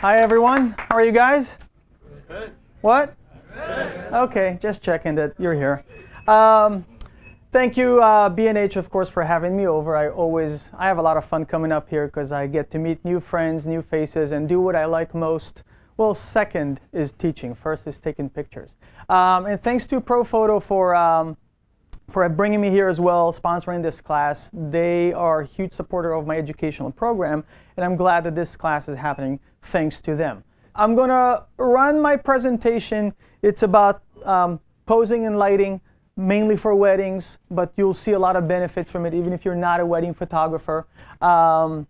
Hi everyone, how are you guys? Good. What? Good. Okay, just checking that you're here. Thank you B&H, of course, for having me over. I have a lot of fun coming up here because I get to meet new friends, new faces, and do what I like most. Well, second is teaching, first is taking pictures. And thanks to Profoto for bringing me here as well, sponsoring this class. They are a huge supporter of my educational program, and I'm glad that this class is happening thanks to them. I'm gonna run my presentation. It's about posing and lighting, mainly for weddings, but you'll see a lot of benefits from it even if you're not a wedding photographer. I'll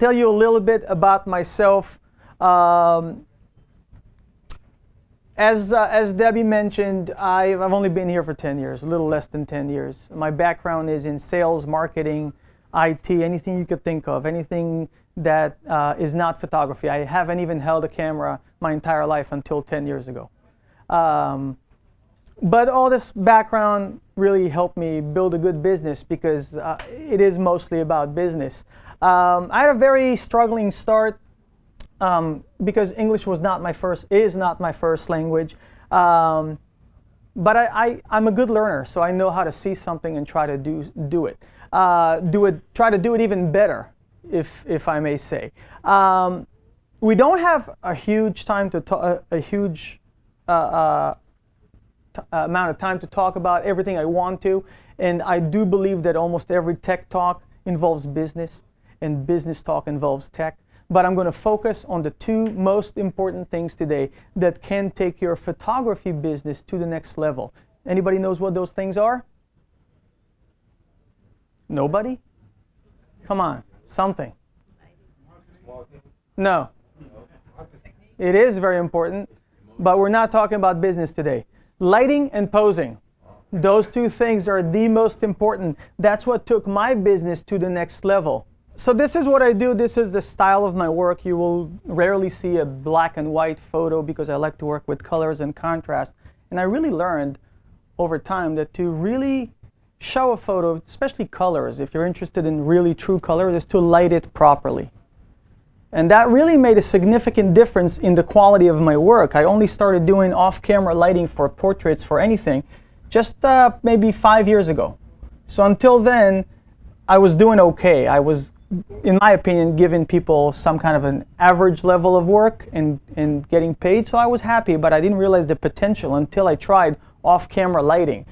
tell you a little bit about myself. As Debbie mentioned, I've only been here for 10 years, a little less than 10 years. My background is in sales, marketing, IT, anything you could think of, anything that is not photography. I haven't even held a camera my entire life until 10 years ago. But all this background really helped me build a good business because it is mostly about business. I had a very struggling start. Because English is not my first language. But I'm a good learner, so I know how to see something and try to do it even better, if I may say. We don't have a huge time to amount of time to talk about everything I want to, and I do believe that almost every tech talk involves business, and business talk involves tech. But I'm going to focus on the two most important things today that can take your photography business to the next level. Anybody knows what those things are? Nobody? Come on, something. No. It is very important, but we're not talking about business today. Lighting and posing. Those two things are the most important. That's what took my business to the next level. So this is what I do. This is the style of my work. You will rarely see a black and white photo because I like to work with colors and contrast. And I really learned over time that to really show a photo, especially colors, if you're interested in really true color, is to light it properly. And that really made a significant difference in the quality of my work. I only started doing off-camera lighting for portraits, for anything, just maybe 5 years ago. So until then, I was doing okay. I was, in my opinion, giving people some kind of an average level of work and getting paid, so I was happy, but I didn't realize the potential until I tried off-camera lighting.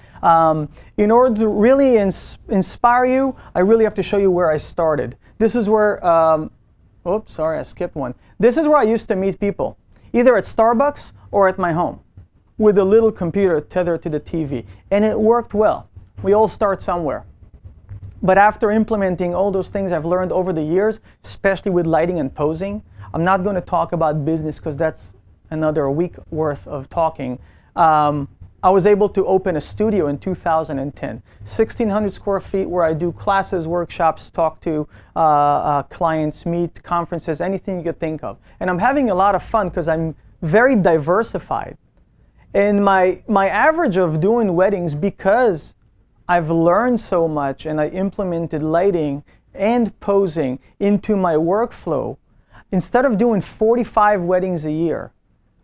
In order to really inspire you, I really have to show you where I started. This is where, oops, sorry, I skipped one. This is where I used to meet people, either at Starbucks or at my home, with a little computer tethered to the TV, and it worked well. We all start somewhere. But after implementing all those things I've learned over the years, especially with lighting and posing, I'm not going to talk about business because that's another week worth of talking. I was able to open a studio in 2010, 1,600 square feet, where I do classes, workshops, talk to clients, meet, conferences, anything you could think of. And I'm having a lot of fun because I'm very diversified. And my average of doing weddings, because I've learned so much and I implemented lighting and posing into my workflow. Instead of doing 45 weddings a year,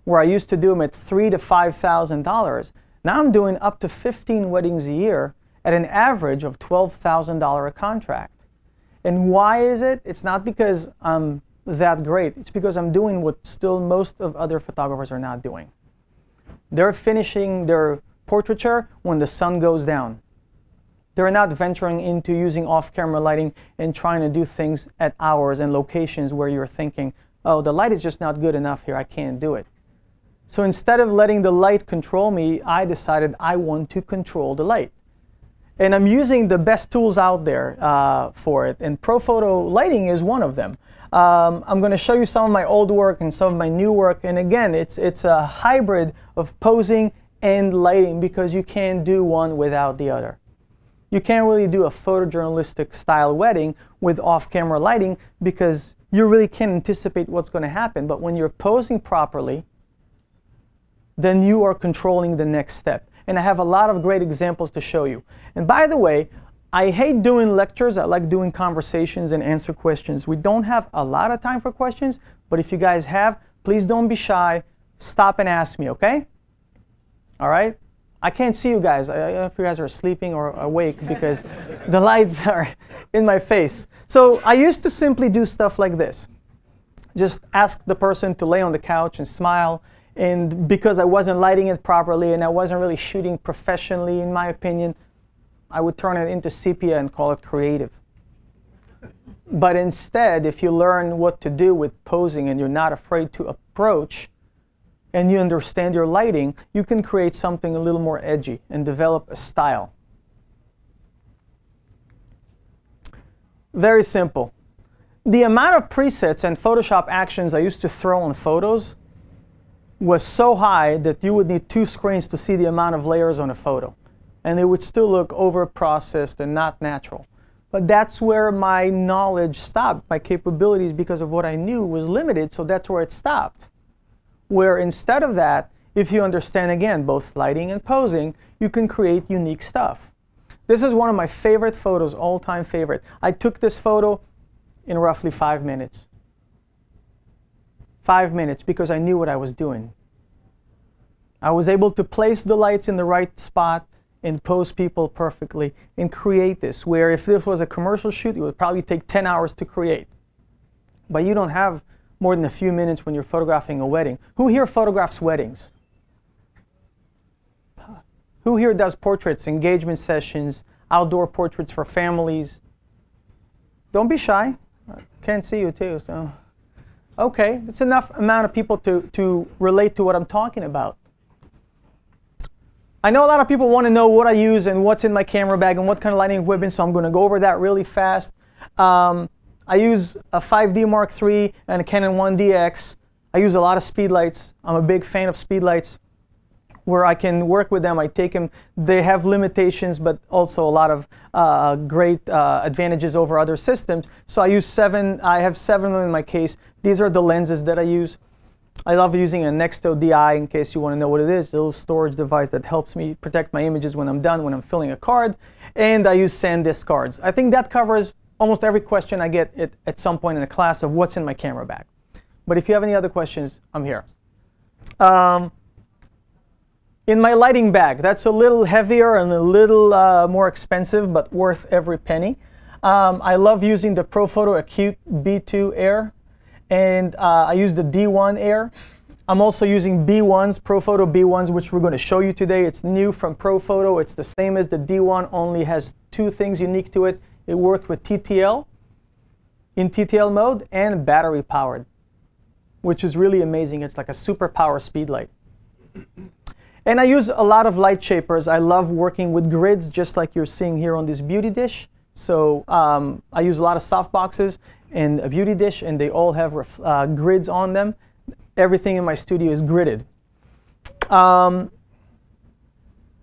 where I used to do them at $3,000 to $5,000, now I'm doing up to 15 weddings a year at an average of $12,000 a contract. And why is it? It's not because I'm that great. It's because I'm doing what still most of other photographers are not doing. They're finishing their portraiture when the sun goes down. They're not venturing into using off-camera lighting and trying to do things at hours and locations where you're thinking, oh, the light is just not good enough here, I can't do it. So instead of letting the light control me, I decided I want to control the light. And I'm using the best tools out there for it, and Profoto lighting is one of them. I'm going to show you some of my old work and some of my new work, and again, it's a hybrid of posing and lighting because you can't do one without the other. You can't really do a photojournalistic style wedding with off-camera lighting because you really can't anticipate what's going to happen. But when you're posing properly, then you are controlling the next step. And I have a lot of great examples to show you. And by the way, I hate doing lectures. I like doing conversations and answer questions. We don't have a lot of time for questions, but if you guys have, please don't be shy. Stop and ask me, okay? All right? I can't see you guys. I don't know if you guys are sleeping or awake because the lights are in my face. So I used to simply do stuff like this. Just ask the person to lay on the couch and smile. And because I wasn't lighting it properly and I wasn't really shooting professionally, in my opinion, I would turn it into sepia and call it creative. But instead, if you learn what to do with posing and you're not afraid to approach and you understand your lighting, you can create something a little more edgy and develop a style. Very simple. The amount of presets and Photoshop actions I used to throw on photos was so high that you would need two screens to see the amount of layers on a photo. And it would still look overprocessed and not natural. But that's where my knowledge stopped. My capabilities, because of what I knew, was limited, so that's where it stopped. Where instead of that, if you understand, again, both lighting and posing, you can create unique stuff. This is one of my favorite photos, all-time favorite. I took this photo in roughly 5 minutes. 5 minutes, because I knew what I was doing. I was able to place the lights in the right spot and pose people perfectly and create this, where if this was a commercial shoot, it would probably take 10 hours to create. But you don't have more than a few minutes when you're photographing a wedding. Who here photographs weddings? Who here does portraits, engagement sessions, outdoor portraits for families? Don't be shy. I can't see you too, so. Okay, it's enough amount of people to relate to what I'm talking about. I know a lot of people want to know what I use and what's in my camera bag and what kind of lighting equipment, so I'm going to go over that really fast. I use a 5D Mark III and a Canon 1DX. I use a lot of speed lights. I'm a big fan of speed lights. Where I can work with them, I take them. They have limitations, but also a lot of great advantages over other systems. So I use seven. I have seven in my case. These are the lenses that I use. I love using a Nexto DI, in case you want to know what it is. A little storage device that helps me protect my images when I'm done, when I'm filling a card. And I use SanDisk cards. I think that covers almost every question I get at some point in the class of what's in my camera bag. But if you have any other questions, I'm here. In my lighting bag, that's a little heavier and a little more expensive, but worth every penny. I love using the Profoto Acute B2 Air, and I use the D1 Air. I'm also using B1s, Profoto B1s, which we're going to show you today. It's new from Profoto. It's the same as the D1, only has two things unique to it. It worked with TTL, in TTL mode, and battery powered, which is really amazing. It's like a super power speed light. And I use a lot of light shapers. I love working with grids, just like you're seeing here on this beauty dish. So I use a lot of soft boxes and a beauty dish, and they all have grids on them. Everything in my studio is gridded.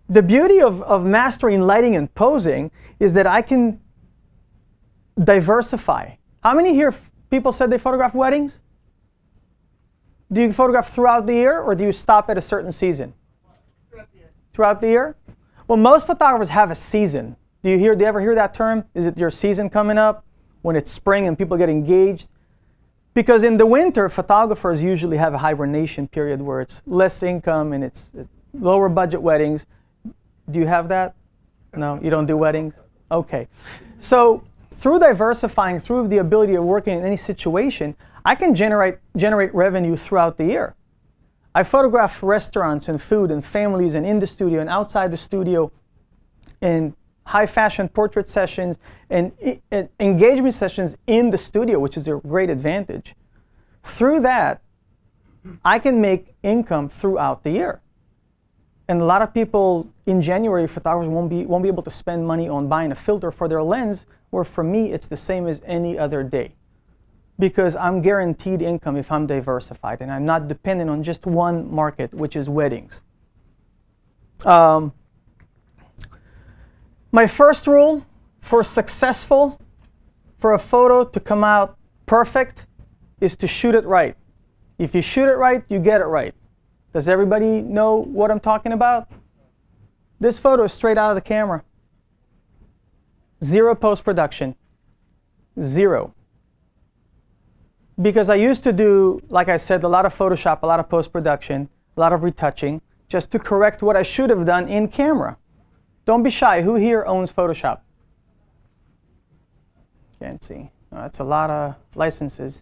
The beauty of mastering lighting and posing is that I can diversify. How many here people said they photograph weddings? Do you photograph throughout the year, or do you stop at a certain season? Throughout the year? Well, most photographers have a season. Do you ever hear that term? Is it your season coming up? When it's spring and people get engaged? Because in the winter, photographers usually have a hibernation period where it's less income and it's lower budget weddings. Do you have that? No, you don't do weddings? Okay. So through diversifying, through the ability of working in any situation, I can generate revenue throughout the year. I photograph restaurants and food and families and in the studio and outside the studio and high fashion portrait sessions and engagement sessions in the studio, which is a great advantage. Through that, I can make income throughout the year. And a lot of people in January, photographers won't be able to spend money on buying a filter for their lens, where for me, it's the same as any other day. Because I'm guaranteed income if I'm diversified and I'm not dependent on just one market, which is weddings. My first rule for a photo to come out perfect is to shoot it right. If you shoot it right, you get it right. Does everybody know what I'm talking about? This photo is straight out of the camera. Zero post-production. Zero. Because I used to do, like I said, a lot of Photoshop, a lot of post-production, a lot of retouching, just to correct what I should have done in camera. Don't be shy. Who here owns Photoshop? Can't see. Oh, that's a lot of licenses.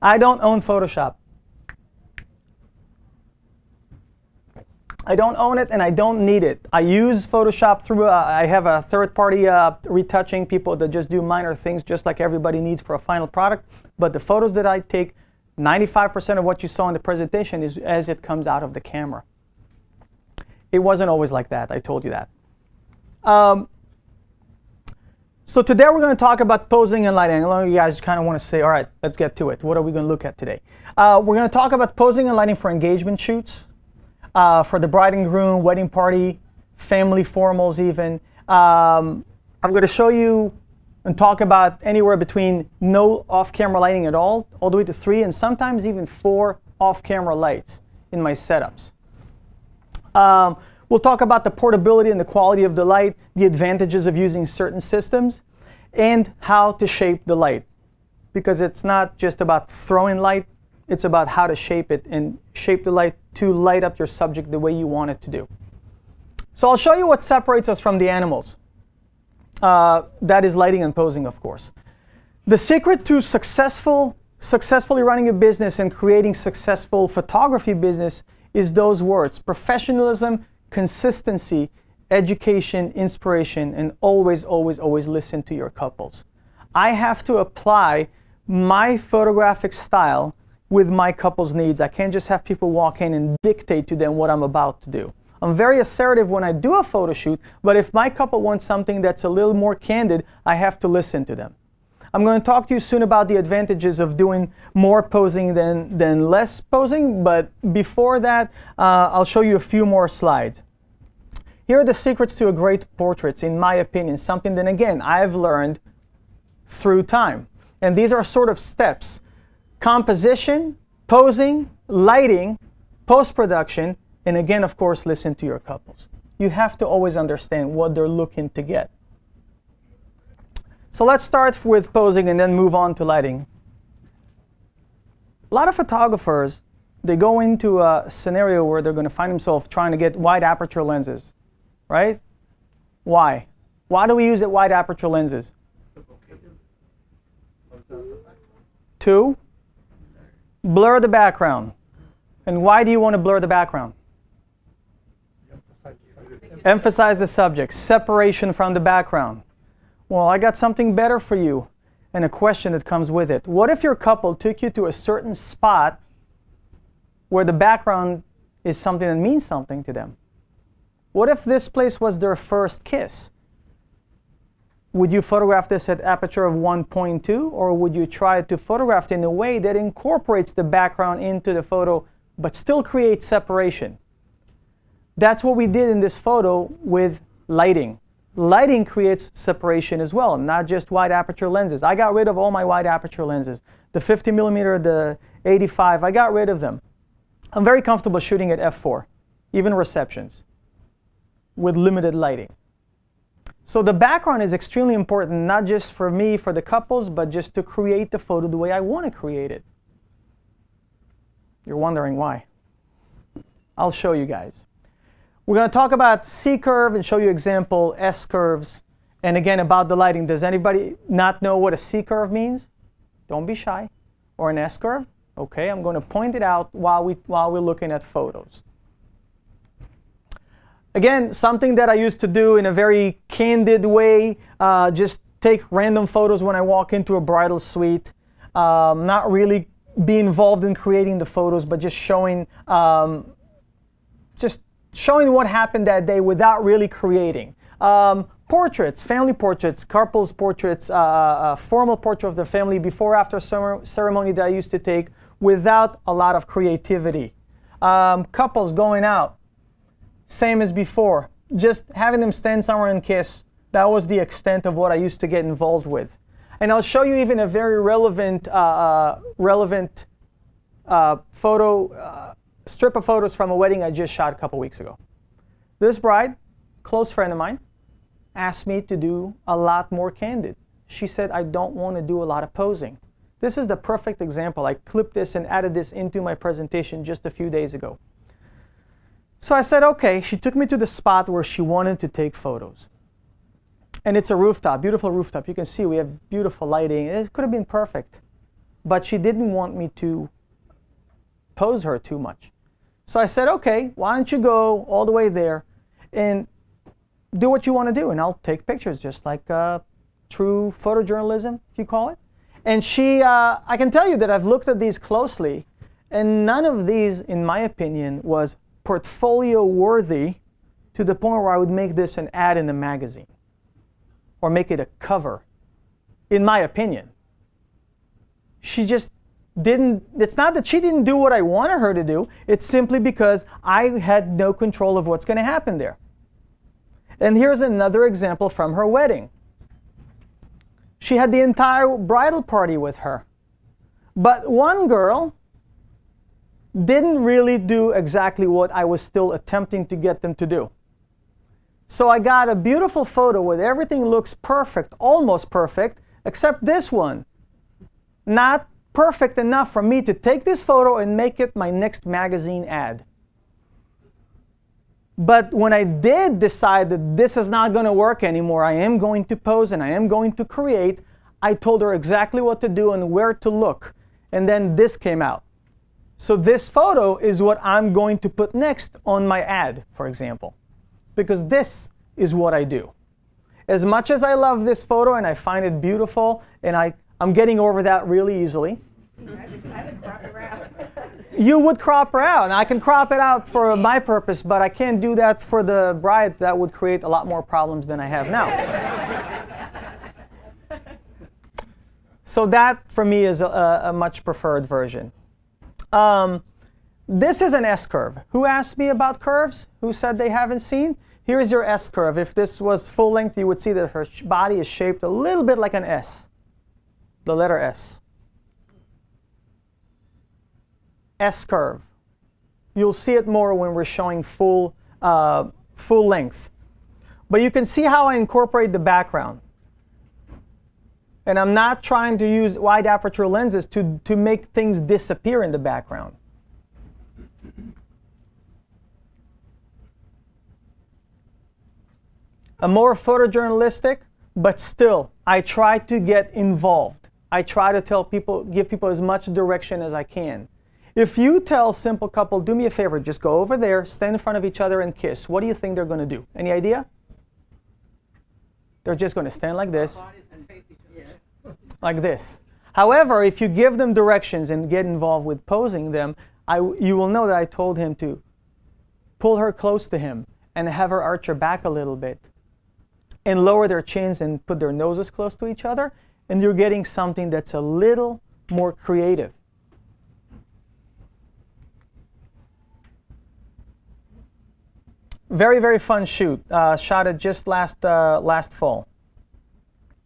I don't own Photoshop. I don't own it and I don't need it. I use Photoshop through, I have a third-party retouching people that just do minor things just like everybody needs for a final product. But the photos that I take, 95% of what you saw in the presentation is as it comes out of the camera. It wasn't always like that. I told you that. So today we're going to talk about posing and light angle. You guys kind of want to say, all right, let's get to it. What are we going to look at today? We're going to talk about posing and lighting for engagement shoots. For the bride and groom, wedding party, family formals even. I'm going to show you and talk about anywhere between no off-camera lighting at all the way to 3 and sometimes even 4 off-camera lights in my setups. We'll talk about the portability and the quality of the light, the advantages of using certain systems, and how to shape the light. Because it's not just about throwing light, it's about how to shape it and shape the light to light up your subject the way you want it to do. So I'll show you what separates us from the animals. That is lighting and posing, of course. The secret to successfully running a business and creating successful photography business is those words: professionalism, consistency, education, inspiration, and always, always, always listen to your couples. I have to apply my photographic style with my couple's needs. I can't just have people walk in and dictate to them what I'm about to do. I'm very assertive when I do a photo shoot, but if my couple wants something that's a little more candid, I have to listen to them. I'm going to talk to you soon about the advantages of doing more posing than less posing, but before that, I'll show you a few more slides. Here are the secrets to a great portrait, in my opinion, something that, again, I've learned through time. And these are sort of steps: composition, posing, lighting, post-production, and again, of course, listen to your couples. You have to always understand what they're looking to get. So let's start with posing and then move on to lighting. A lot of photographers, they go into a scenario where they're going to find themselves trying to get wide aperture lenses, right? Why? Why do we use wide aperture lenses? To blur the background. And why do you want to blur the background? Emphasize the subject. Separation from the background. Well, I got something better for you, and a question that comes with it. What if your couple took you to a certain spot where the background is something that means something to them? What if this place was their first kiss? Would you photograph this at aperture of 1.2, or would you try to photograph it in a way that incorporates the background into the photo but still creates separation? That's what we did in this photo with lighting. Lighting creates separation as well, not just wide aperture lenses. I got rid of all my wide aperture lenses. The 50mm, the 85, I got rid of them. I'm very comfortable shooting at f4, even receptions, with limited lighting. So the background is extremely important, not just for me, for the couples, but just to create the photo the way I want to create it. You're wondering why. I'll show you guys. We're going to talk about C-curve and show you example S-curves, and again about the lighting. Does anybody not know what a C-curve means? Don't be shy. Or an S-curve? Okay, I'm going to point it out while we're looking at photos. Again, something that I used to do in a very candid way, just take random photos when I walk into a bridal suite, not really be involved in creating the photos, but just showing what happened that day without really creating. Portraits, family portraits, couples portraits, a formal portrait of the family before after ceremony that I used to take without a lot of creativity. Couples going out. Same as before, just having them stand somewhere and kiss. That was the extent of what I used to get involved with. And I'll show you even a very relevant strip of photos from a wedding I just shot a couple weeks ago. This bride, close friend of mine, asked me to do a lot more candid. She said, I don't want to do a lot of posing. This is the perfect example. I clipped this and added this into my presentation just a few days ago. So I said, okay. She took me to the spot where she wanted to take photos. And it's a rooftop, beautiful rooftop. You can see we have beautiful lighting. It could have been perfect. But she didn't want me to pose her too much. So I said, okay, why don't you go all the way there and do what you want to do, and I'll take pictures, just like true photojournalism, if you call it. And she, I can tell you that I've looked at these closely, and none of these, in my opinion, was portfolio worthy to the point where I would make this an ad in a magazine or make it a cover, in my opinion. She just didn't, it's not that she didn't do what I wanted her to do, it's simply because I had no control of what's going to happen there. And here's another example from her wedding. She had the entire bridal party with her. But one girl didn't really do exactly what I was still attempting to get them to do. So I got a beautiful photo where everything looks perfect, almost perfect, except this one. Not perfect enough for me to take this photo and make it my next magazine ad. But when I did decide that this is not going to work anymore, I am going to pose and I am going to create, I told her exactly what to do and where to look. And then this came out. So this photo is what I'm going to put next on my ad, for example. Because this is what I do. As much as I love this photo and I find it beautiful, and I'm getting over that really easily. I would crop her out. You would crop her out, and I can crop it out for my purpose, but I can't do that for the bride. That would create a lot more problems than I have now. So that, for me, is a much preferred version. This is an S-curve. Who asked me about curves? Who said they haven't seen? Here is your S-curve. If this was full length, you would see that her body is shaped a little bit like an S, the letter S. S-curve. You'll see it more when we're showing full length. But you can see how I incorporate the background. And I'm not trying to use wide aperture lenses to make things disappear in the background. I'm more photojournalistic, but still, I try to get involved. I try to tell people, give people as much direction as I can. If you tell a simple couple, do me a favor, just go over there, stand in front of each other and kiss, what do you think they're going to do? Any idea? They're just going to stand like this, like this. However, if you give them directions and get involved with posing them, you will know that I told him to pull her close to him and have her arch her back a little bit and lower their chins and put their noses close to each other, and you're getting something that's a little more creative. Very, very fun shoot. Shot it just last fall.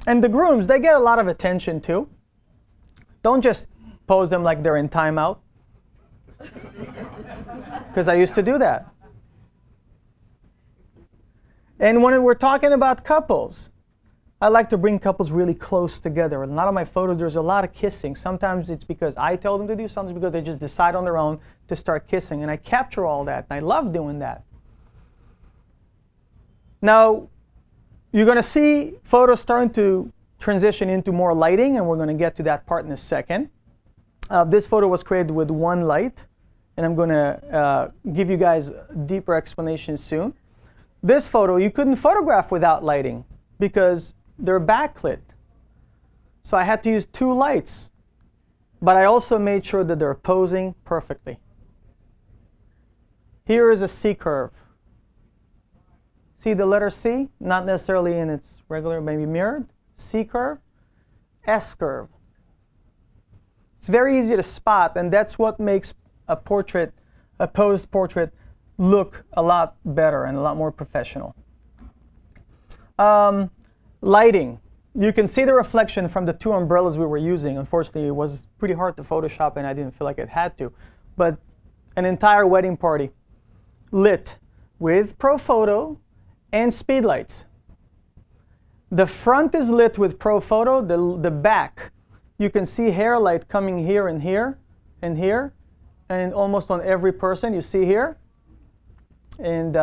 And the grooms, they get a lot of attention too. Don't just pose them like they're in timeout. Because I used to do that. And when we're talking about couples, I like to bring couples really close together. In a lot of my photos, there's a lot of kissing. Sometimes it's because I tell them to do something, because they just decide on their own to start kissing. And I capture all that. And I love doing that. Now, you're going to see photos starting to transition into more lighting, and we're going to get to that part in a second. This photo was created with one light, and I'm going to give you guys a deeper explanation soon. This photo, you couldn't photograph without lighting because they're backlit. So I had to use two lights, but I also made sure that they're posing perfectly. Here is a C curve. See the letter C, not necessarily in its regular, maybe mirrored, C curve, S curve. It's very easy to spot, and that's what makes a portrait, a posed portrait, look a lot better and a lot more professional. Lighting. You can see the reflection from the two umbrellas we were using. Unfortunately, it was pretty hard to Photoshop, and I didn't feel like it had to. But an entire wedding party lit with Profoto and speed lights. The front is lit with Profoto, the back, you can see hair light coming here and here and here, and almost on every person you see here, and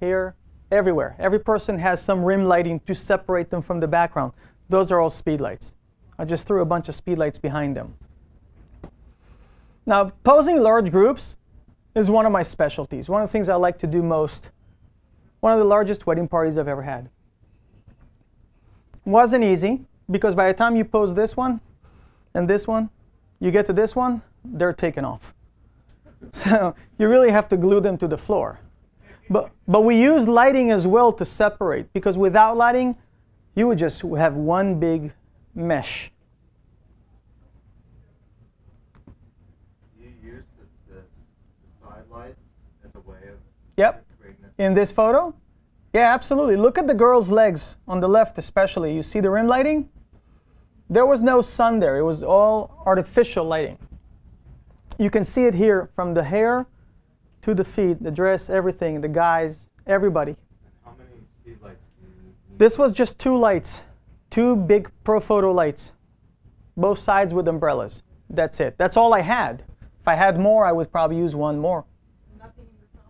here, everywhere. Every person has some rim lighting to separate them from the background. Those are all speed lights. I just threw a bunch of speed lights behind them. Now, posing large groups is one of my specialties, one of the things I like to do most. One of the largest wedding parties I've ever had. Wasn't easy, because by the time you pose this one and this one, you get to this one, they're taken off. So you really have to glue them to the floor. But we use lighting as well to separate, because without lighting, you would just have one big mesh. You use the side lights as a way of... Yep. In this photo? Yeah, absolutely. Look at the girl's legs on the left especially. You see the rim lighting? There was no sun there. It was all artificial lighting. You can see it here from the hair to the feet, the dress, everything, the guys, everybody. How many speed lights do you need? This was just two lights, two big Profoto lights, both sides with umbrellas. That's it. That's all I had. If I had more, I would probably use one more. Nothing in the front?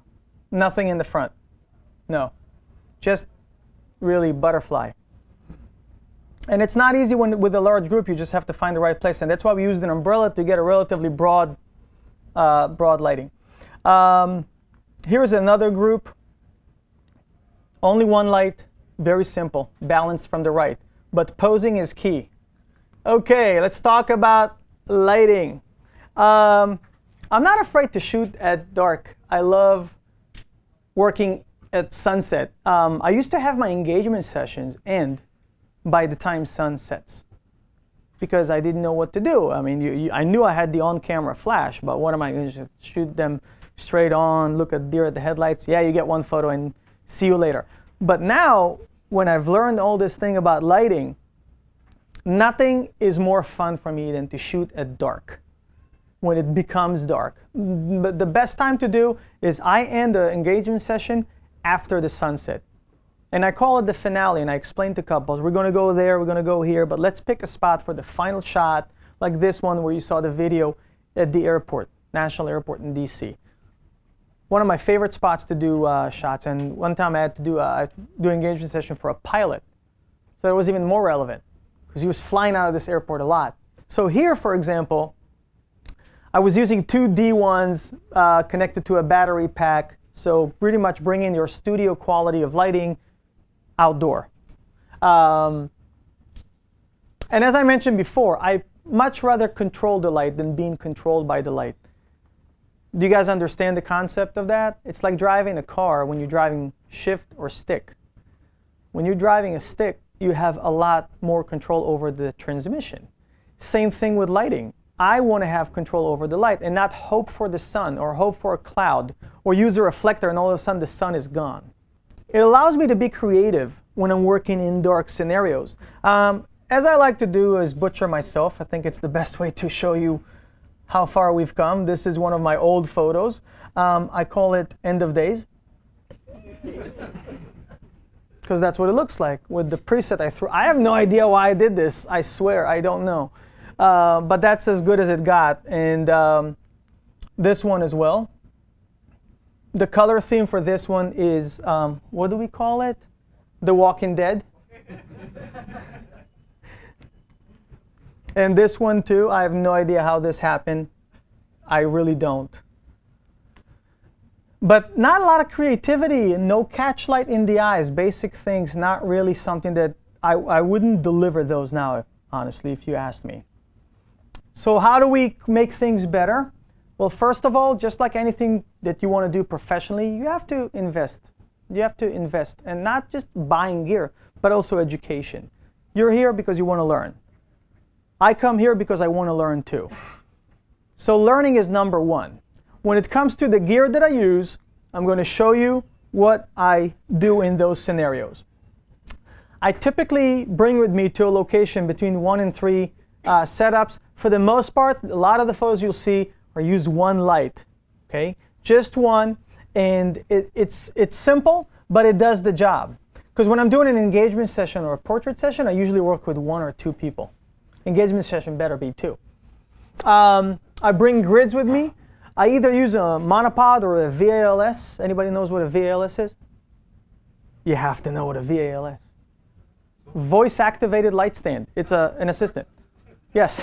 Nothing in the front. No. Just really butterfly. And it's not easy when with a large group. You just have to find the right place. And that's why we used an umbrella to get a relatively broad, broad lighting. Here's another group. Only one light. Very simple. Balanced from the right. But posing is key. Okay, let's talk about lighting. I'm not afraid to shoot at dark. I love working at sunset. I used to have my engagement sessions end by the time sun sets, because I didn't know what to do. I mean, I knew I had the on-camera flash, but what am I going to shoot them straight on, look at deer at the headlights? Yeah, you get one photo and see you later. But now, when I've learned all this thing about lighting, nothing is more fun for me than to shoot at dark, when it becomes dark. But the best time to do is I end the engagement session after the sunset. And I call it the finale, and I explain to couples, we're going to go there, we're going to go here, but let's pick a spot for the final shot, like this one where you saw the video at the airport, National Airport in DC. One of my favorite spots to do shots, and one time I had to do an engagement session for a pilot. So it was even more relevant, because he was flying out of this airport a lot. So here, for example, I was using two D1s connected to a battery pack, so pretty much bring in your studio quality of lighting outdoor. And as I mentioned before, I much rather control the light than being controlled by the light. Do you guys understand the concept of that? It's like driving a car when you're driving shift or stick. When you're driving a stick, you have a lot more control over the transmission. Same thing with lighting. I want to have control over the light and not hope for the sun or hope for a cloud or use a reflector and all of a sudden the sun is gone. It allows me to be creative when I'm working in dark scenarios. As I like to do is butcher myself. I think it's the best way to show you how far we've come. This is one of my old photos. I call it End of Days. Because that's what it looks like with the preset I threw. I have no idea why I did this. I swear, I don't know. But that's as good as it got. And this one as well. The color theme for this one is, what do we call it? The Walking Dead. And this one too, I have no idea how this happened. I really don't. But not a lot of creativity, no catch light in the eyes, basic things, not really something that I wouldn't deliver those now, honestly, if you asked me. So how do we make things better? Well, first of all, just like anything that you want to do professionally, you have to invest. You have to invest, and not just buying gear, but also education. You're here because you want to learn. I come here because I want to learn too. So learning is number one. When it comes to the gear that I use, I'm going to show you what I do in those scenarios. I typically bring with me to a location between 1 and 3 setups. For the most part, a lot of the photos you'll see or use one light, okay? Just one, and it's simple, but it does the job. Because when I'm doing an engagement session or a portrait session, I usually work with one or two people. Engagement session better be two. I bring grids with me. I either use a monopod or a VALS. Anybody knows what a VALS is? You have to know what a VALS is. Voice activated light stand. It's an assistant. Yes.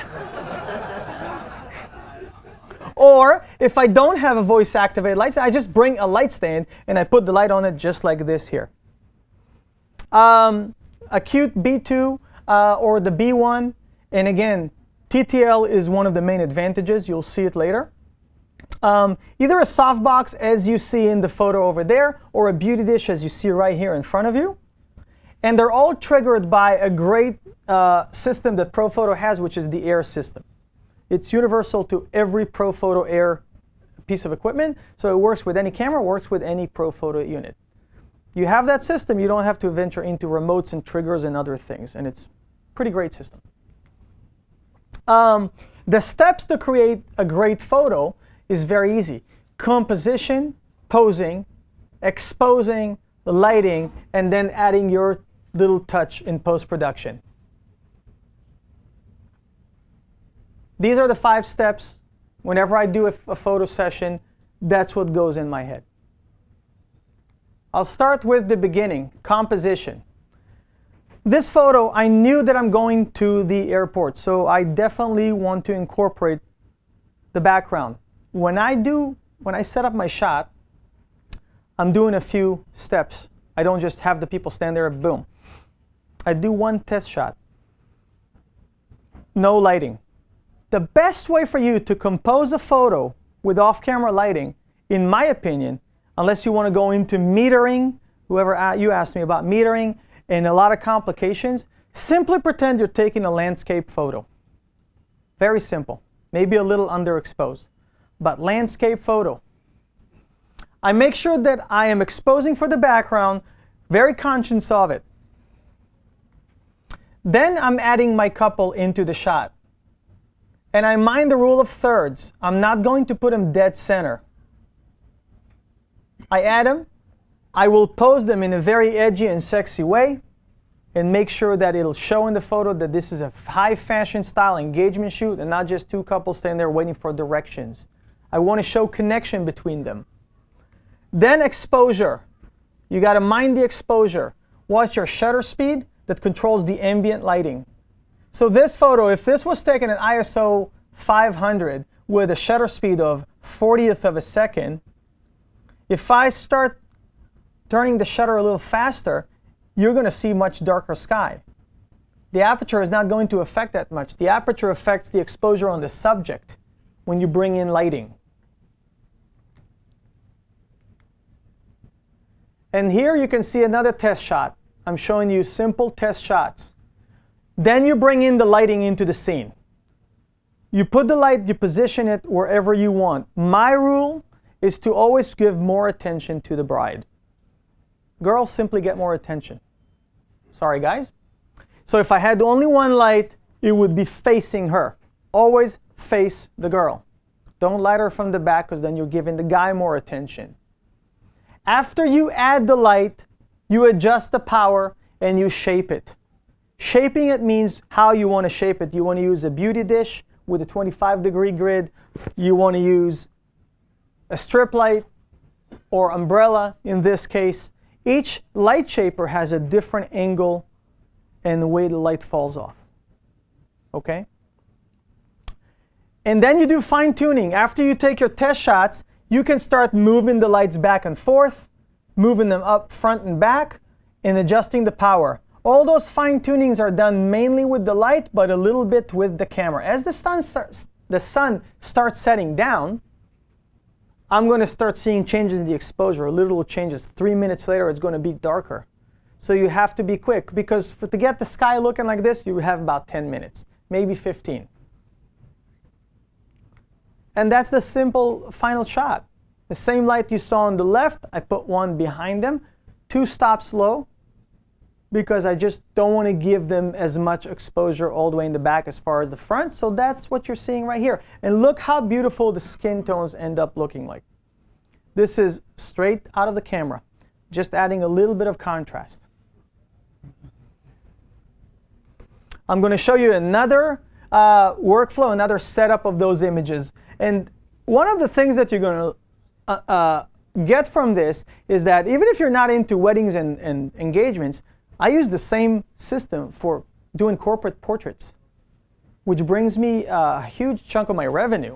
Or if I don't have a voice activated light stand, I just bring a light stand and I put the light on it just like this here. Acute B2 or the B1, and again, TTL is one of the main advantages. You'll see it later. Either a softbox, as you see in the photo over there, or a beauty dish, as you see right here in front of you. And they're all triggered by a great system that Profoto has, which is the Air system. It's universal to every Profoto Air piece of equipment, so it works with any camera, works with any Profoto unit. You have that system, you don't have to venture into remotes and triggers and other things, and it's a pretty great system. The steps to create a great photo is very easy. Composition, posing, exposing, lighting, and then adding your little touch in post-production. These are the 5 steps. Whenever I do a photo session, that's what goes in my head. I'll start with the beginning, composition. This photo, I knew that I'm going to the airport, so I definitely want to incorporate the background. When I set up my shot, I'm doing a few steps. I don't just have the people stand there and boom. I do one test shot. No lighting. The best way for you to compose a photo with off-camera lighting, in my opinion, unless you want to go into metering, whoever you asked me about metering and a lot of complications, simply pretend you're taking a landscape photo. Very simple. Maybe a little underexposed, but landscape photo. I make sure that I am exposing for the background, very conscious of it. Then I'm adding my couple into the shot. And I mind the rule of thirds. I'm not going to put them dead center. I add them. I will pose them in a very edgy and sexy way and make sure that it'll show in the photo that this is a high fashion style engagement shoot and not just two couples standing there waiting for directions. I want to show connection between them. Then exposure. You got to mind the exposure. Watch your shutter speed that controls the ambient lighting. So this photo, if this was taken at ISO 500 with a shutter speed of 40th of a second, if I start turning the shutter a little faster, you're going to see much darker sky. The aperture is not going to affect that much. The aperture affects the exposure on the subject when you bring in lighting. And here you can see another test shot. I'm showing you simple test shots. Then you bring in the lighting into the scene. You put the light, you position it wherever you want. My rule is to always give more attention to the bride. Girls simply get more attention. Sorry, guys. So if I had only one light, it would be facing her. Always face the girl. Don't light her from the back, because then you're giving the guy more attention. After you add the light, you adjust the power and you shape it. Shaping it means how you want to shape it. You want to use a beauty dish with a 25-degree grid. You want to use a strip light or umbrella in this case. Each light shaper has a different angle and the way the light falls off. Okay? And then you do fine-tuning. After you take your test shots, you can start moving the lights back and forth, moving them up front and back, and adjusting the power. All those fine-tunings are done mainly with the light, but a little bit with the camera. As the sun starts setting down, I'm going to start seeing changes in the exposure, little changes. 3 minutes later, it's going to be darker. So you have to be quick, because to get the sky looking like this, you have about 10 minutes, maybe 15. And that's the simple final shot. The same light you saw on the left, I put one behind them, 2 stops low, because I just don't want to give them as much exposure all the way in the back as far as the front. So that's what you're seeing right here. And look how beautiful the skin tones end up looking like. This is straight out of the camera, just adding a little bit of contrast. I'm going to show you another workflow, another setup of those images. And one of the things that you're going to get from this is that even if you're not into weddings and engagements, I use the same system for doing corporate portraits, which brings me a huge chunk of my revenue.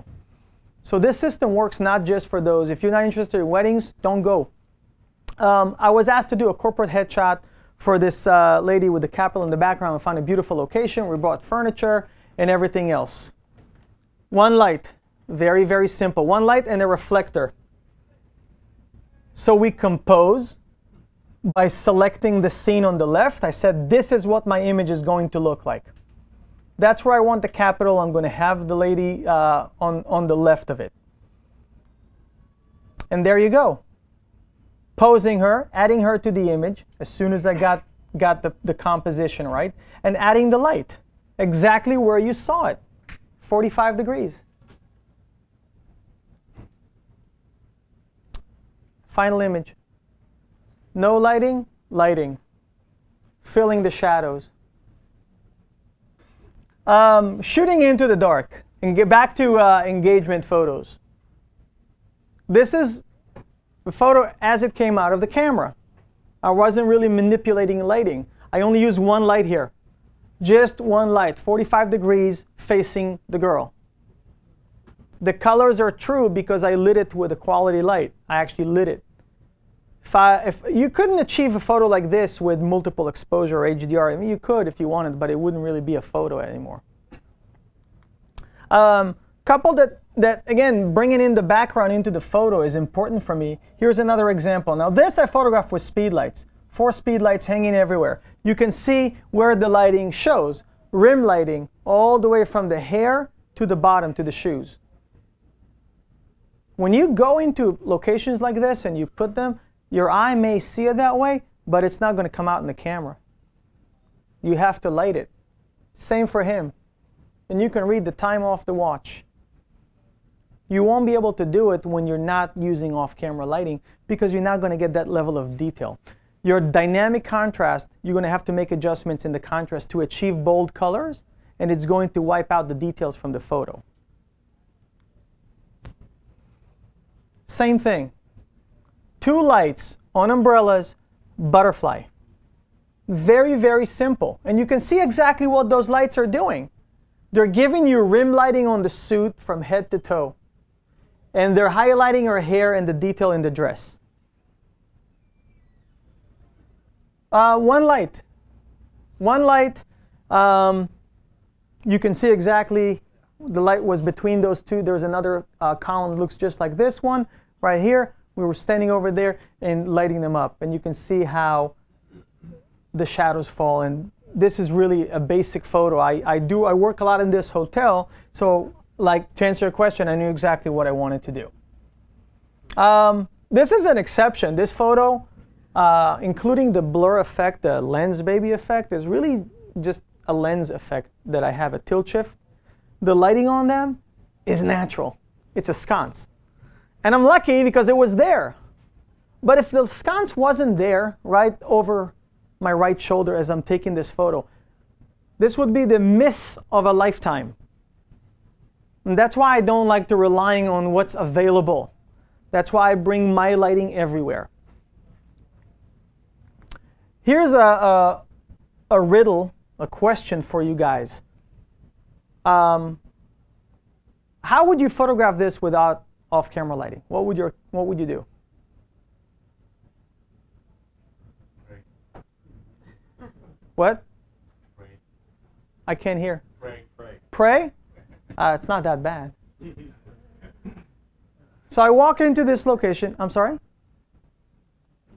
So this system works not just for those. If you're not interested in weddings, don't go. I was asked to do a corporate headshot for this lady with the capital in the background. We found a beautiful location. We bought furniture and everything else. One light, very, very simple. One light and a reflector. So we compose by selecting the scene on the left. I said, this is what my image is going to look like. That's where I want the capital. I'm going to have the lady on the left of it. And there you go. Posing her, adding her to the image as soon as I got the composition right, and adding the light exactly where you saw it, 45 degrees. Final image. No lighting, lighting. Filling the shadows. Shooting into the dark. And get back to engagement photos. This is the photo as it came out of the camera. I wasn't really manipulating lighting. I only used one light here. Just one light, 45 degrees facing the girl. The colors are true because I lit it with a quality light. I actually lit it. If you couldn't achieve a photo like this with multiple exposure or HDR. I mean, you could if you wanted, but it wouldn't really be a photo anymore. Couple that again, bringing in the background into the photo is important for me. Here's another example. Now this I photographed with speedlights. 4 speedlights hanging everywhere. You can see where the lighting shows. Rim lighting all the way from the hair to the bottom to the shoes. When you go into locations like this and you put them, your eye may see it that way, but it's not going to come out in the camera. You have to light it. Same for him. And you can read the time off the watch. You won't be able to do it when you're not using off-camera lighting because you're not going to get that level of detail. Your dynamic contrast, you're going to have to make adjustments in the contrast to achieve bold colors, and it's going to wipe out the details from the photo. Same thing. 2 lights on umbrellas, butterfly. Very, very simple. And you can see exactly what those lights are doing. They're giving you rim lighting on the suit from head to toe. And they're highlighting her hair and the detail in the dress. 1 light. 1 light. You can see exactly the light was between those two. There's another column that looks just like this one right here. We were standing over there and lighting them up. And you can see how the shadows fall. And this is really a basic photo. I work a lot in this hotel. So like, to answer your question, I knew exactly what I wanted to do. This is an exception. This photo, including the blur effect, the lens baby effect, is really just a lens effect that I have, a tilt shift. The lighting on them is natural. It's a sconce. And I'm lucky because it was there. But if the sconce wasn't there, right over my right shoulder as I'm taking this photo, this would be the miss of a lifetime. And that's why I don't like to relying on what's available. That's why I bring my lighting everywhere. Here's a riddle, a question for you guys. How would you photograph this without off-camera lighting? What would you do? Pray. What? Pray. I can't hear. Pray. Pray? Pray? It's not that bad. So I walk into this location. I'm sorry?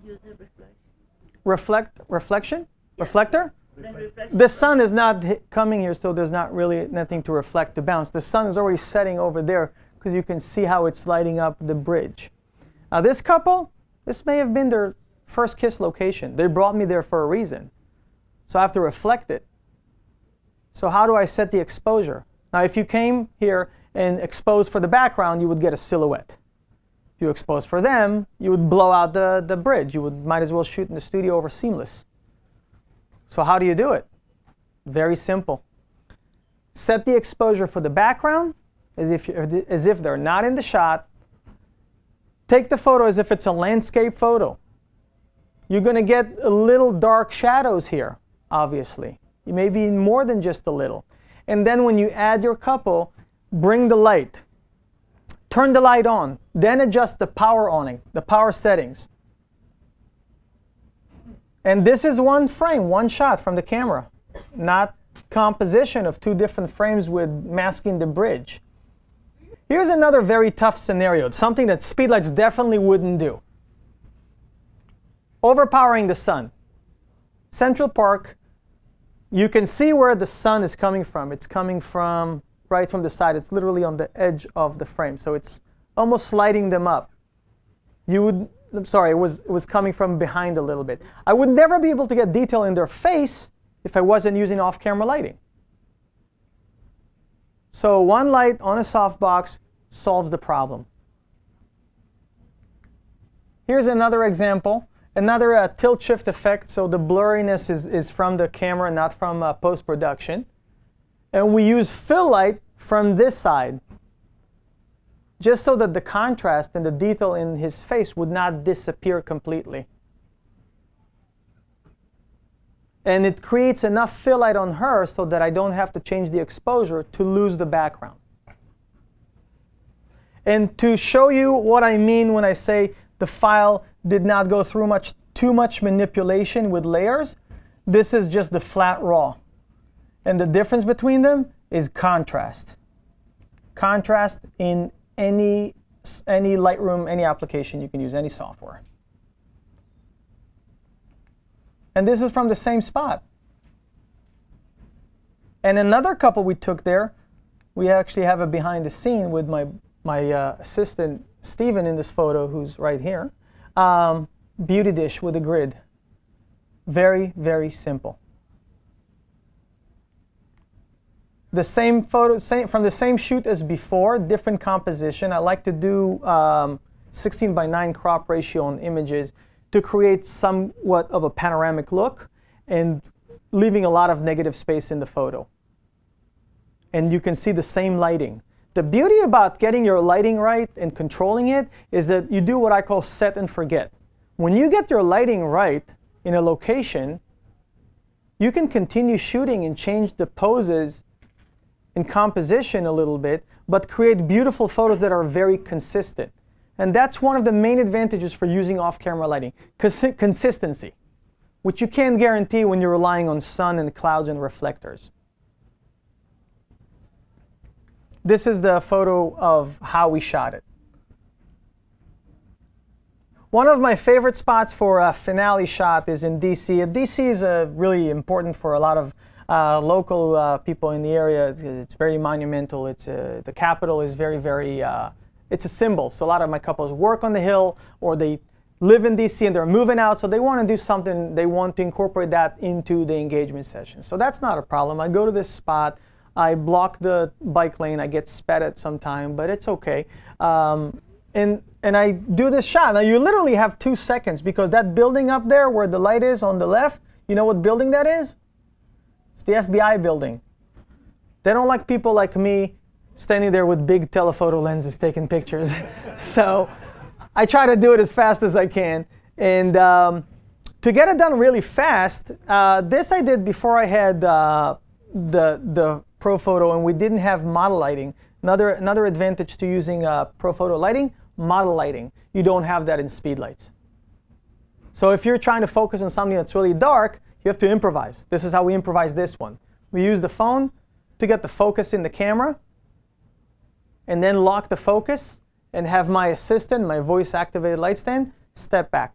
Use the reflection. Reflection? Yeah. Reflector? The sun is not coming here, so there's not really nothing to reflect the bounce. The sun is already setting over there because you can see how it's lighting up the bridge. Now this couple, this may have been their first kiss location. They brought me there for a reason. So I have to reflect it. So how do I set the exposure? Now if you came here and exposed for the background, you would get a silhouette. If you exposed for them, you would blow out the bridge. You would might as well shoot in the studio over seamless. So how do you do it? Very simple. Set the exposure for the background as if they're not in the shot. Take the photo as if it's a landscape photo. You're going to get a little dark shadows here, obviously. Maybe more than just a little. And then when you add your couple, bring the light. Turn the light on. Then adjust the power on it, the power settings. And this is one frame, one shot from the camera, not composition of two different frames with masking the bridge. Here's another very tough scenario, something that speedlights definitely wouldn't do. Overpowering the sun. Central Park, you can see where the sun is coming from. It's coming from right from the side. It's literally on the edge of the frame, so it's almost lighting them up. I'm sorry, it was coming from behind a little bit. I would never be able to get detail in their face if I wasn't using off-camera lighting. So one light on a softbox solves the problem. Here's another example, another tilt-shift effect, so the blurriness is from the camera, not from post-production. And we use fill light from this side, just so that the contrast and the detail in his face would not disappear completely. And it creates enough fill light on her so that I don't have to change the exposure to lose the background. And to show you what I mean when I say the file did not go through too much manipulation with layers, this is just the flat raw. And the difference between them is contrast. Contrast in any Lightroom, any application you can use, any software. And this is from the same spot. And another couple we took there, we actually have a behind the scene with my assistant Steven in this photo, who's right here. Beauty dish with a grid. Very, very simple. The same photo, from the same shoot as before, different composition. I like to do 16:9 crop ratio on images to create somewhat of a panoramic look and leaving a lot of negative space in the photo. And you can see the same lighting. The beauty about getting your lighting right and controlling it is that you do what I call set and forget. When you get your lighting right in a location, you can continue shooting and change the poses in composition a little bit, but create beautiful photos that are very consistent. And that's one of the main advantages for using off-camera lighting, consistency, which you can't guarantee when you're relying on sun and clouds and reflectors. This is the photo of how we shot it. One of my favorite spots for a finale shot is in DC. DC is really important for a lot of local people in the area. It's very monumental. It's the capital is very, very, it's a symbol. So a lot of my couples work on the hill, or they live in DC and they're moving out, so they want to do something. They want to incorporate that into the engagement session. So that's not a problem. I go to this spot. I block the bike lane. I get sped at some time, but it's okay. And I do this shot. Now you literally have 2 seconds, because that building up there where the light is on the left, you know what building that is? The FBI building. They don't like people like me standing there with big telephoto lenses taking pictures. So I try to do it as fast as I can. And to get it done really fast, this I did before I had the Profoto, and we didn't have model lighting. Another advantage to using Profoto lighting, model lighting. You don't have that in speedlights. So if you're trying to focus on something that's really dark, you have to improvise. This is how we improvise this one. We use the phone to get the focus in the camera, and then lock the focus and have my assistant, my voice activated light stand, step back.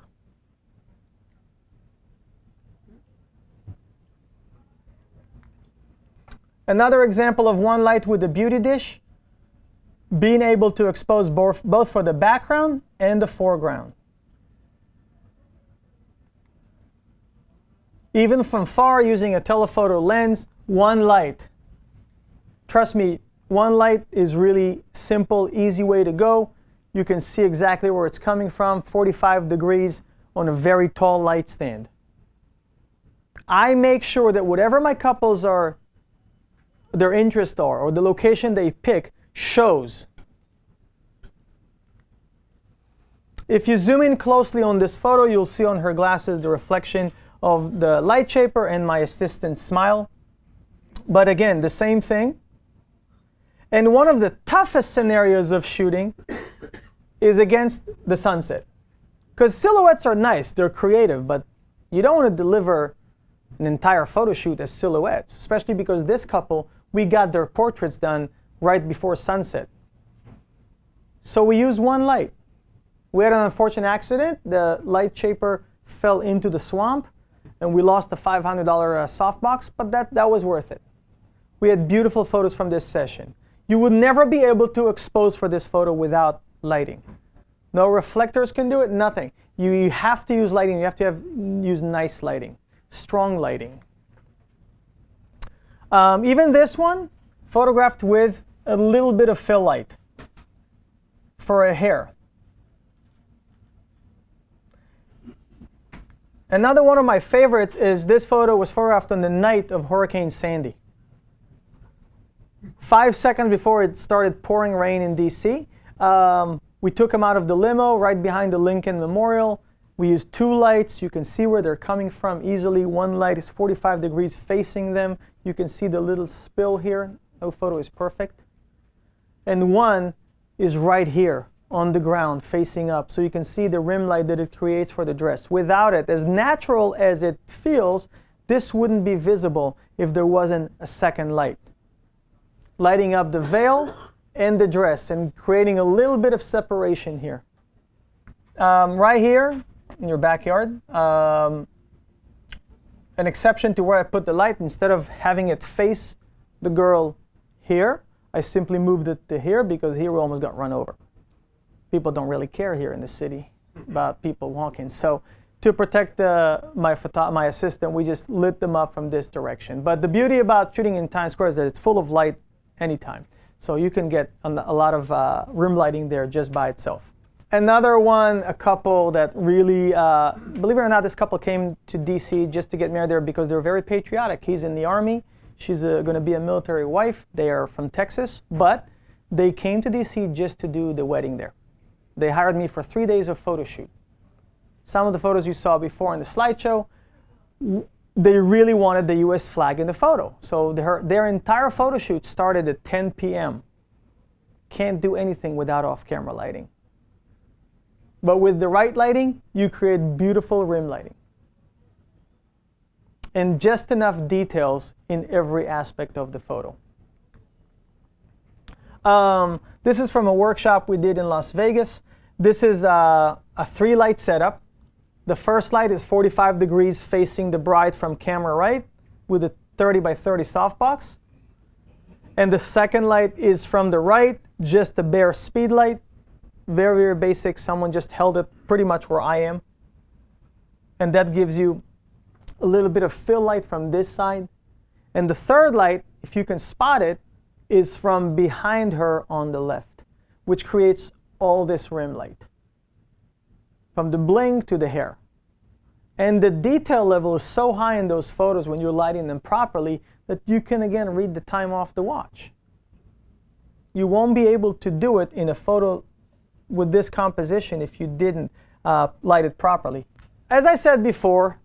Another example of one light with the beauty dish, being able to expose both for the background and the foreground. Even from far, using a telephoto lens, one light. Trust me, one light is really simple, easy way to go. You can see exactly where it's coming from, 45 degrees on a very tall light stand. I make sure that whatever my couples are their interests are or the location they pick shows. If you zoom in closely on this photo, you'll see on her glasses the reflection of the light shaper and my assistant's smile. But again, the same thing. And one of the toughest scenarios of shooting is against the sunset. Because silhouettes are nice, they're creative, but you don't want to deliver an entire photo shoot as silhouettes, especially because this couple, we got their portraits done right before sunset. So we use one light. We had an unfortunate accident. The light shaper fell into the swamp, and we lost a $500 softbox, but that was worth it. We had beautiful photos from this session. You would never be able to expose for this photo without lighting. No reflectors can do it, nothing. You have to use lighting. You have to use nice lighting, strong lighting. Even this one, photographed with a little bit of fill light for a hair. Another one of my favorites is this photo was photographed on the night of Hurricane Sandy. 5 seconds before it started pouring rain in DC. We took them out of the limo right behind the Lincoln Memorial. We used two lights. You can see where they're coming from easily. One light is 45 degrees facing them. You can see the little spill here. No photo is perfect. And one is right here on the ground facing up. So you can see the rim light that it creates for the dress. Without it, as natural as it feels, this wouldn't be visible if there wasn't a second light. Lighting up the veil and the dress and creating a little bit of separation here. Right here in your backyard, an exception to where I put the light. Instead of having it face the girl here, I simply moved it to here because here we almost got run over. People don't really care here in the city about people walking. So to protect my assistant, we just lit them up from this direction. But the beauty about shooting in Times Square is that it's full of light anytime. So you can get a lot of rim lighting there just by itself. Another one, a couple that really, believe it or not, this couple came to DC just to get married there because they're very patriotic. He's in the Army. She's going to be a military wife. They are from Texas, but they came to DC just to do the wedding there. They hired me for 3 days of photo shoot. Some of the photos you saw before in the slideshow, they really wanted the US flag in the photo. So their entire photo shoot started at 10 p.m. Can't do anything without off-camera lighting. But with the right lighting, you create beautiful rim lighting. And just enough details in every aspect of the photo. This is from a workshop we did in Las Vegas. This is a three-light setup. The first light is 45 degrees facing the bride from camera right with a 30 by 30 softbox. And the second light is from the right, just a bare speed light. Very, very basic. Someone just held it pretty much where I am. And that gives you a little bit of fill light from this side. And the third light, if you can spot it, is from behind her on the left, which creates all this rim light, from the bling to the hair. And the detail level is so high in those photos when you're lighting them properly that you can, again, read the time off the watch. You won't be able to do it in a photo with this composition if you didn't light it properly. As I said before,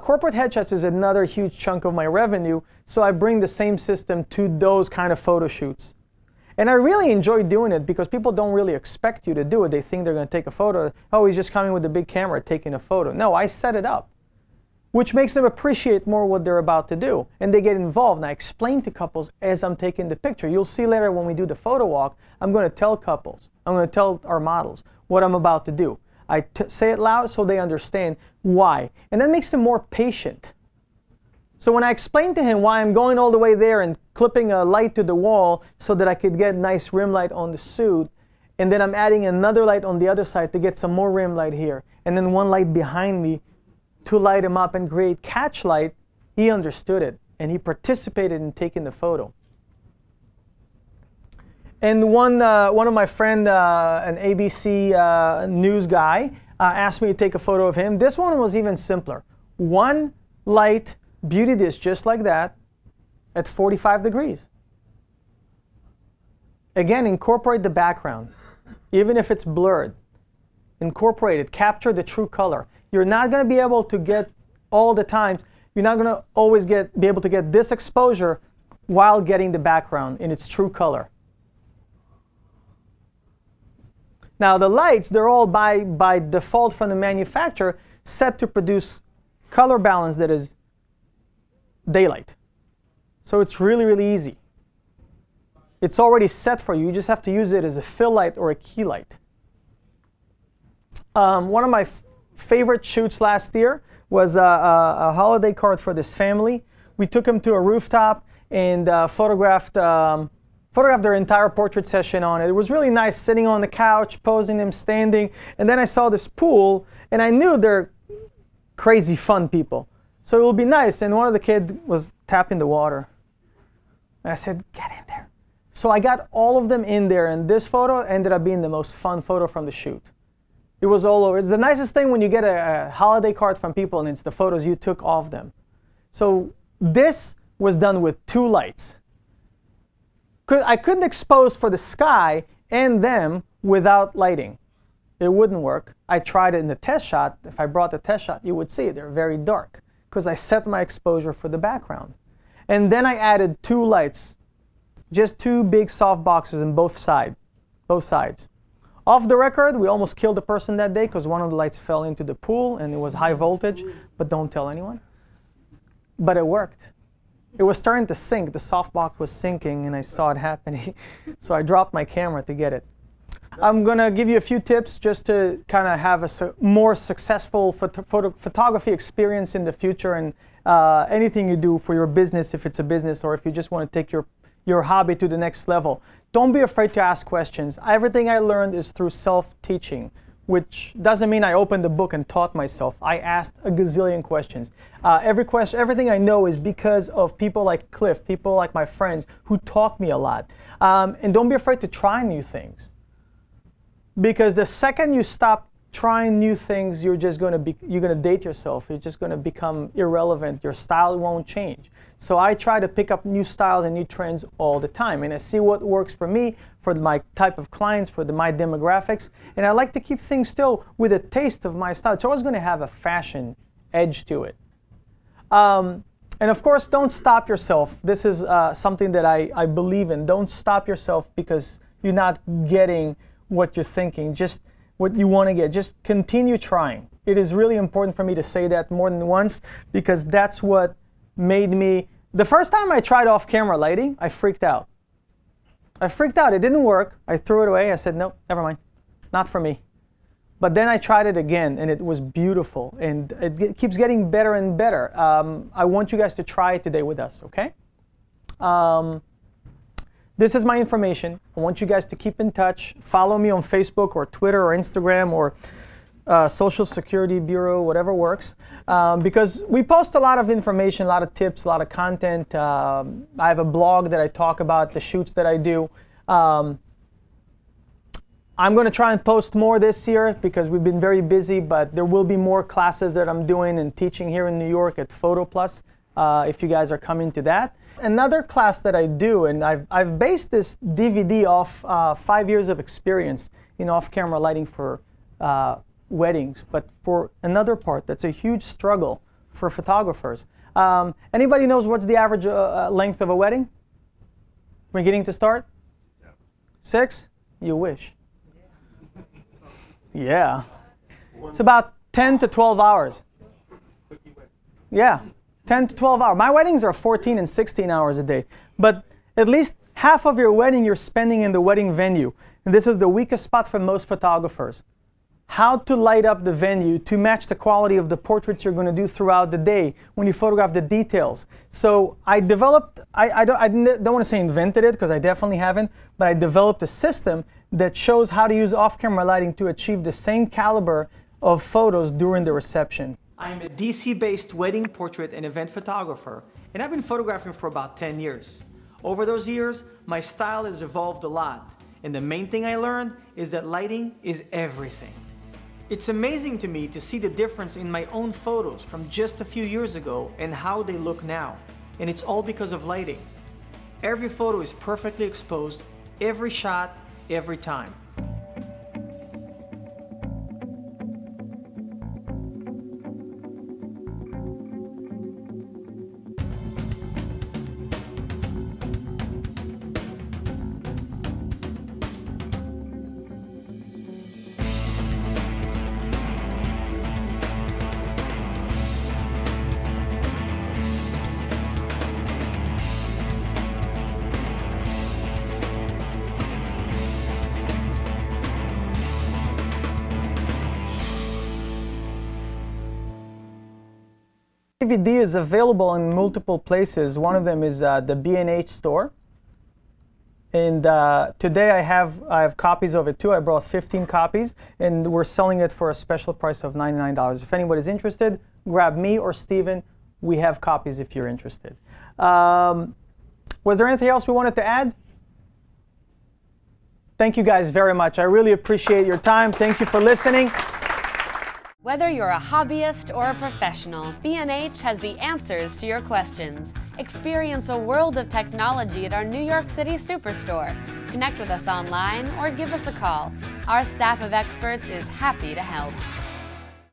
corporate headshots is another huge chunk of my revenue, so I bring the same system to those kind of photo shoots. And I really enjoy doing it because people don't really expect you to do it. They think they're going to take a photo. Oh, he's just coming with a big camera taking a photo. No, I set it up, which makes them appreciate more what they're about to do. And they get involved. And I explain to couples as I'm taking the picture. You'll see later when we do the photo walk, I'm going to tell couples, I'm going to tell our models what I'm about to do. I say it loud so they understand why. And that makes them more patient. So when I explained to him why I'm going all the way there and clipping a light to the wall so that I could get nice rim light on the suit, and then I'm adding another light on the other side to get some more rim light here, and then one light behind me to light him up and create catch light, he understood it, and he participated in taking the photo. And one of my friend, an ABC news guy, asked me to take a photo of him. This one was even simpler. One light beauty dish just like that, at 45 degrees. Again, incorporate the background, even if it's blurred. Incorporate it, capture the true color. You're not going to be able to get all the times, you're not going to always be able to get this exposure while getting the background in its true color. Now the lights, they're all by default from the manufacturer set to produce color balance that is daylight. So it's really, really easy. It's already set for you. You just have to use it as a fill light or a key light. One of my favorite shoots last year was a holiday card for this family. We took them to a rooftop and photographed their entire portrait session on it. It was really nice, sitting on the couch, posing them, standing. And then I saw this pool, and I knew they're crazy fun people. So it will be nice. And one of the kids was tapping the water. And I said, get in there. So I got all of them in there, and this photo ended up being the most fun photo from the shoot. It was all over. It's the nicest thing when you get a holiday card from people and it's the photos you took of them. So this was done with two lights. I couldn't expose for the sky and them without lighting. It wouldn't work. I tried it in the test shot. If I brought the test shot, you would see they're very dark because I set my exposure for the background. And then I added two lights, just two big soft boxes on both sides. Off the record, we almost killed the person that day because one of the lights fell into the pool and it was high voltage, but don't tell anyone. But it worked. It was starting to sink. The softbox was sinking, and I saw it happening. So I dropped my camera to get it. I'm going to give you a few tips just to kind of have a more successful photography experience in the future, and anything you do for your business, if it's a business, or if you just want to take your hobby to the next level. Don't be afraid to ask questions. Everything I learned is through self-teaching, which doesn't mean I opened a book and taught myself. I asked a gazillion questions. Everything I know is because of people like Cliff, people like my friends who taught me a lot. And don't be afraid to try new things. Because the second you stop trying new things, you're going to date yourself. You're just going to become irrelevant. Your style won't change. So I try to pick up new styles and new trends all the time, and I see what works for me, for my type of clients, for my demographics, and I like to keep things still with a taste of my style. It's always going to have a fashion edge to it. And of course, don't stop yourself. This is something that I believe in. Don't stop yourself because you're not getting what you're thinking. Just what you want to get. Just continue trying. It is really important for me to say that more than once, because that's what made me... The first time I tried off-camera lighting, I freaked out. I freaked out. It didn't work. I threw it away. I said, nope, never mind. Not for me. But then I tried it again, and it was beautiful. And it keeps getting better and better. I want you guys to try it today with us, okay? This is my information. I want you guys to keep in touch. Follow me on Facebook or Twitter or Instagram or Social Security Bureau, whatever works. Because we post a lot of information, a lot of tips, a lot of content. I have a blog that I talk about the shoots that I do. I'm going to try and post more this year because we've been very busy, but there will be more classes that I'm doing and teaching here in New York at Photo Plus if you guys are coming to that. Another class that I do, and I've based this DVD off 5 years of experience in off-camera lighting for weddings, but for another part that's a huge struggle for photographers. Anybody knows what's the average length of a wedding? We're getting to start? Yeah. 6? You wish. Yeah. It's about 10 to 12 hours. Yeah. 10 to 12 hours. My weddings are 14 and 16 hours a day, but at least half of your wedding you're spending in the wedding venue. And this is the weakest spot for most photographers. How to light up the venue to match the quality of the portraits you're going to do throughout the day when you photograph the details. So I developed, I don't want to say invented it because I definitely haven't, but I developed a system that shows how to use off-camera lighting to achieve the same caliber of photos during the reception. I'm a DC-based wedding portrait and event photographer, and I've been photographing for about 10 years. Over those years, my style has evolved a lot, and the main thing I learned is that lighting is everything. It's amazing to me to see the difference in my own photos from just a few years ago and how they look now. and it's all because of lighting. Every photo is perfectly exposed, every shot, every time. DVD is available in multiple places. One of them is the B&H store, and today I have copies of it too. I brought 15 copies, and we're selling it for a special price of $99. If anybody's interested, grab me or Steven. We have copies if you're interested. Was there anything else we wanted to add? Thank you guys very much. I really appreciate your time. Thank you for listening. Whether you're a hobbyist or a professional, B&H has the answers to your questions. Experience a world of technology at our New York City Superstore. Connect with us online or give us a call. Our staff of experts is happy to help.